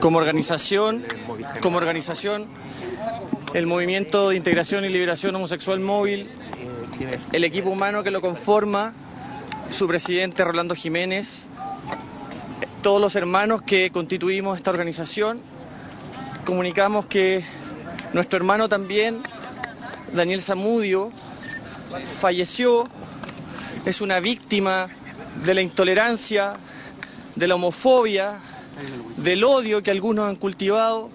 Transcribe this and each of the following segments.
Como organización, el Movimiento de Integración y Liberación Homosexual Móvil, el equipo humano que lo conforma, su presidente Rolando Jiménez, todos los hermanos que constituimos esta organización, comunicamos que nuestro hermano también, Daniel Zamudio, falleció, es una víctima de la intolerancia, de la homofobia, del odio que algunos han cultivado.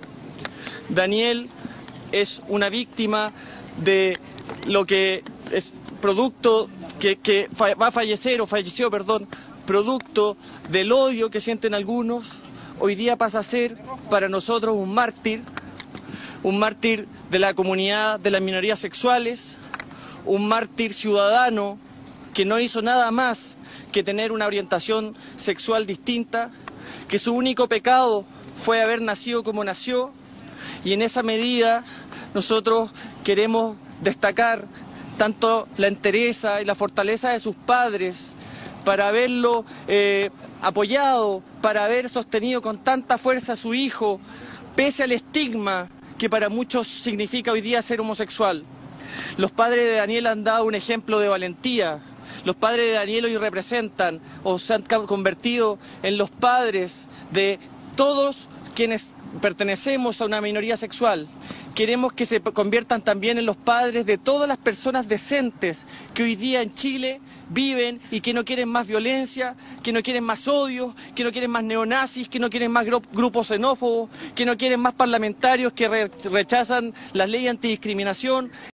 Daniel es una víctima de lo que es producto que va a fallecer, o falleció, perdón, producto del odio que sienten algunos. Hoy día pasa a ser para nosotros un mártir de la comunidad de las minorías sexuales, un mártir ciudadano que no hizo nada más que tener una orientación sexual distinta, que su único pecado fue haber nacido como nació, y en esa medida nosotros queremos destacar tanto la entereza y la fortaleza de sus padres para haberlo apoyado, para haber sostenido con tanta fuerza a su hijo, pese al estigma que para muchos significa hoy día ser homosexual. Los padres de Daniel han dado un ejemplo de valentía. Los padres de Daniel hoy representan o se han convertido en los padres de todos quienes pertenecemos a una minoría sexual. Queremos que se conviertan también en los padres de todas las personas decentes que hoy día en Chile viven y que no quieren más violencia, que no quieren más odio, que no quieren más neonazis, que no quieren más grupos xenófobos, que no quieren más parlamentarios que rechazan las leyes antidiscriminación.